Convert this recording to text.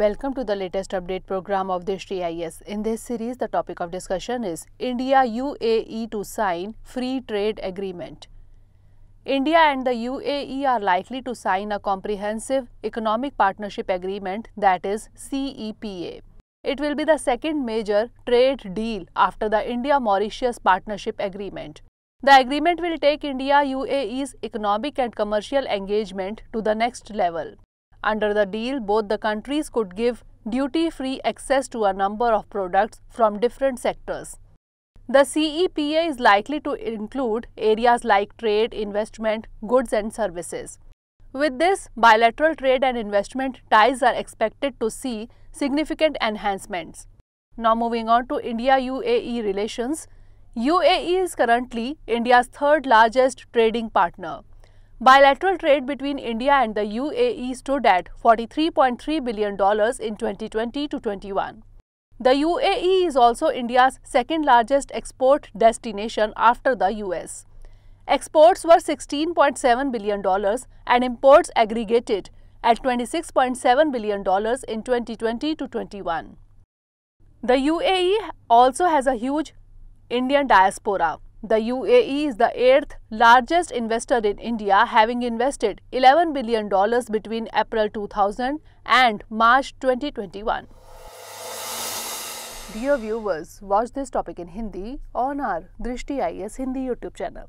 Welcome to the latest update program of Drishti IAS. In this series, the topic of discussion is India UAE to sign free trade agreement. India and the UAE are likely to sign a comprehensive economic partnership agreement, that is CEPA. It will be the second major trade deal after the India-Mauritius partnership agreement. The agreement will take India-UAE's economic and commercial engagement to the next level. Under the deal, both the countries could give duty-free access to a number of products from different sectors. The CEPA is likely to include areas like trade, investment, goods and services. With this, bilateral trade and investment ties are expected to see significant enhancements. Now moving on to India-UAE relations. UAE is currently India's third largest trading partner. Bilateral trade between India and the UAE stood at $43.3 billion in 2020-21. The UAE is also India's second largest export destination after the US. Exports were $16.7 billion and imports aggregated at $26.7 billion in 2020-21. The UAE also has a huge Indian diaspora. The UAE is the 8th largest investor in India, having invested $11 billion between April 2000 and March 2021. Dear viewers, watch this topic in Hindi on our Drishti IAS Hindi YouTube channel.